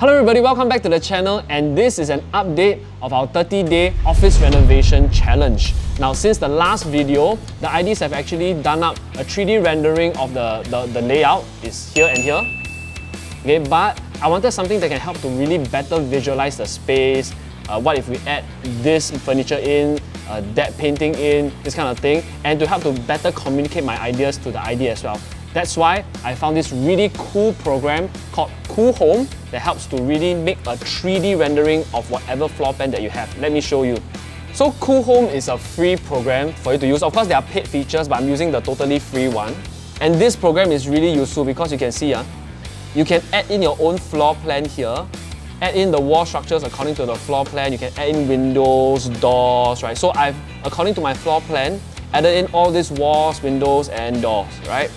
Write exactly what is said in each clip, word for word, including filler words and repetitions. Hello everybody, welcome back to the channel, and this is an update of our thirty day office renovation challenge. Now, since the last video, the I Ds have actually done up a three D rendering of the, the, the layout. It's here and here. Okay, but I wanted something that can help to really better visualize the space. Uh, what if we add this furniture in, uh, that painting in, this kind of thing, and to help to better communicate my ideas to the I D as well. That's why I found this really cool program called Coohom that helps to really make a three D rendering of whatever floor plan that you have. Let me show you. So Coohom is a free program for you to use. Of course, there are paid features, but I'm using the totally free one. And this program is really useful because you can see, uh, you can add in your own floor plan here, add in the wall structures according to the floor plan, you can add in windows, doors, right? So I've, according to my floor plan, added in all these walls, windows, and doors, right?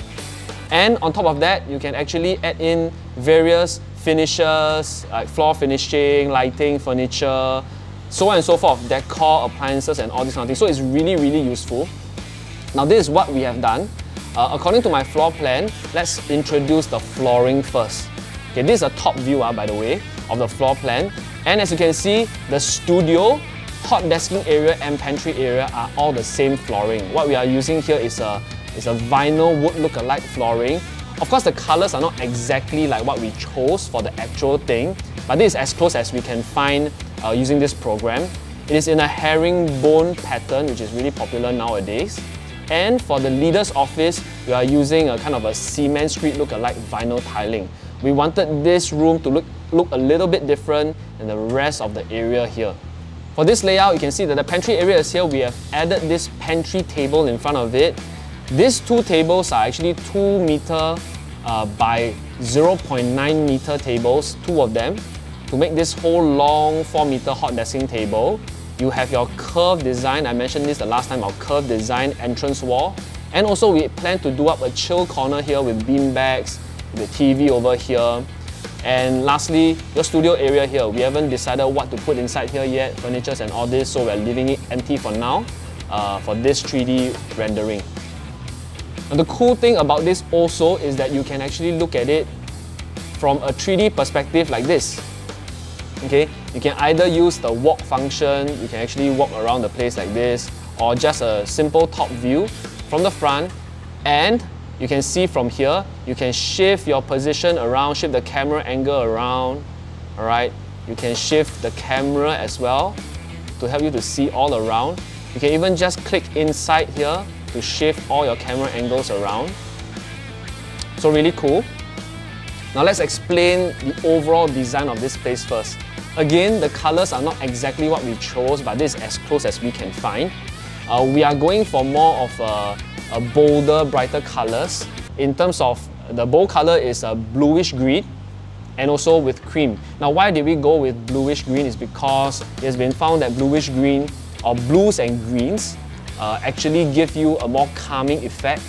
And on top of that, you can actually add in various finishes, like floor finishing, lighting, furniture, so on and so forth, decor, appliances, and all these kind of things. So it's really, really useful. Now, this is what we have done. Uh, according to my floor plan, let's introduce the flooring first. Okay, this is a top view, uh, by the way, of the floor plan. And as you can see, the studio, hot desking area, and pantry area are all the same flooring. What we are using here is a It's a vinyl wood look-alike flooring. Of course, the colors are not exactly like what we chose for the actual thing, but this is as close as we can find uh, using this program. It is in a herringbone pattern, which is really popular nowadays. And for the leader's office, we are using a kind of a cement street look-alike vinyl tiling. We wanted this room to look, look a little bit different than the rest of the area here. For this layout, you can see that the pantry area is here. We have added this pantry table in front of it. These two tables are actually two meter uh, by zero point nine meter tables, two of them, to make this whole long four meter hot desking table. You have your curved design, I mentioned this the last time, our curved design entrance wall. And also we plan to do up a chill corner here with beanbags, the T V over here. And lastly, your studio area here. We haven't decided what to put inside here yet, furnitures and all this, so we're leaving it empty for now uh, for this three D rendering. And the cool thing about this also is that you can actually look at it from a three D perspective like this. Okay, you can either use the walk function, you can actually walk around the place like this, or just a simple top view from the front. And you can see from here, you can shift your position around, shift the camera angle around. All right, you can shift the camera as well to help you to see all around. You can even just click inside here to shift all your camera angles around. So really cool. Now let's explain the overall design of this place first. Again, the colors are not exactly what we chose, but this is as close as we can find. Uh, we are going for more of a, a bolder, brighter colors. In terms of the bold color is a bluish green and also with cream. Now why did we go with bluish green is because it has been found that bluish green or blues and greens Uh, actually give you a more calming effect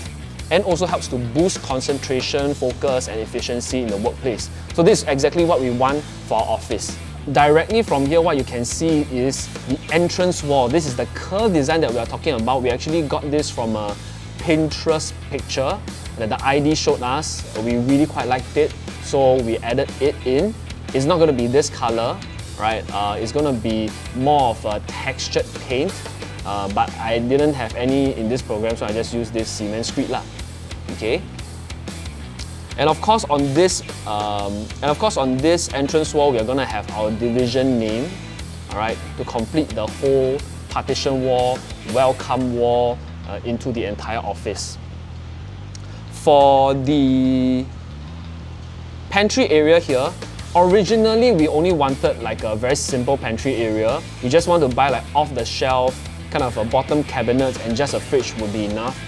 and also helps to boost concentration, focus and efficiency in the workplace. So this is exactly what we want for our office. Directly from here, what you can see is the entrance wall. This is the curved design that we are talking about. We actually got this from a Pinterest picture that the I D showed us. We really quite liked it, so we added it in. It's not going to be this color, right? Uh, it's going to be more of a textured paint. Uh, but I didn't have any in this program, so I just used this cement screed lah. Okay. And of course, on this, um, and of course, on this entrance wall, we are gonna have our division name. All right, to complete the whole partition wall, welcome wall uh, into the entire office. For the pantry area here. Originally, we only wanted like a very simple pantry area. We just want to buy like off-the-shelf kind of a bottom cabinet, and just a fridge would be enough.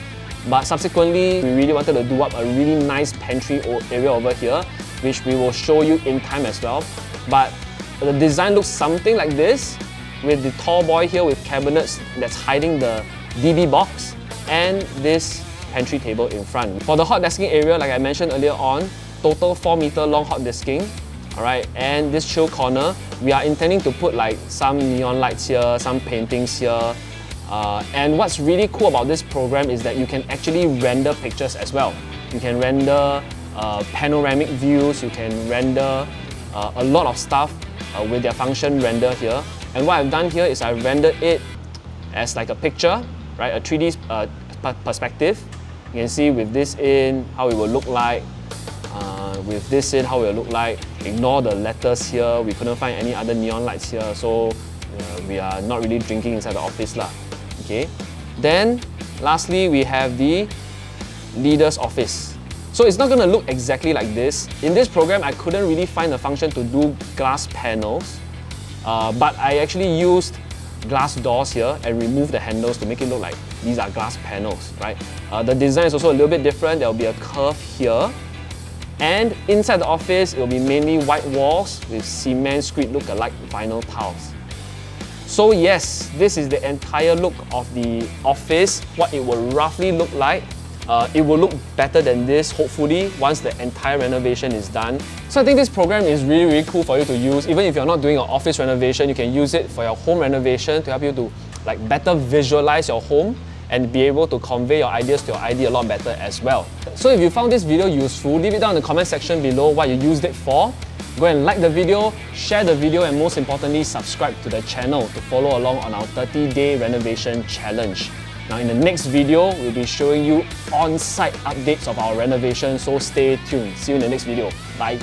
But subsequently, we really wanted to do up a really nice pantry area over here, which we will show you in time as well. But the design looks something like this, with the tall boy here with cabinets that's hiding the D B box, and this pantry table in front. For the hot desking area, like I mentioned earlier on, total four meter long hot desking. Alright, and this chill corner, we are intending to put like some neon lights here, some paintings here. Uh, and what's really cool about this program is that you can actually render pictures as well. You can render uh, panoramic views, you can render uh, a lot of stuff uh, with their function render here. And what I've done here is I rendered it as like a picture, right? A three D uh, perspective. You can see with this in how it will look like, uh, with this in how it will look like. Ignore the letters here, we couldn't find any other neon lights here, so uh, we are not really drinking inside the office lah. Okay. Then lastly, we have the leader's office. So it's not going to look exactly like this. In this program, I couldn't really find a function to do glass panels, uh, but I actually used glass doors here and remove the handles to make it look like these are glass panels, right? Uh, the design is also a little bit different. There will be a curve here, and inside the office it will be mainly white walls with cement screed look-alike vinyl tiles. So yes, this is the entire look of the office, what it will roughly look like. Uh, it will look better than this, hopefully, once the entire renovation is done. So I think this program is really, really cool for you to use. Even if you're not doing an office renovation, you can use it for your home renovation to help you to like better visualize your home and be able to convey your ideas to your I D a lot better as well. So if you found this video useful, leave it down in the comment section below what you used it for. Go and like the video, share the video, and most importantly, subscribe to the channel to follow along on our thirty day renovation challenge. Now in the next video, we'll be showing you on-site updates of our renovation, so stay tuned. See you in the next video. Bye.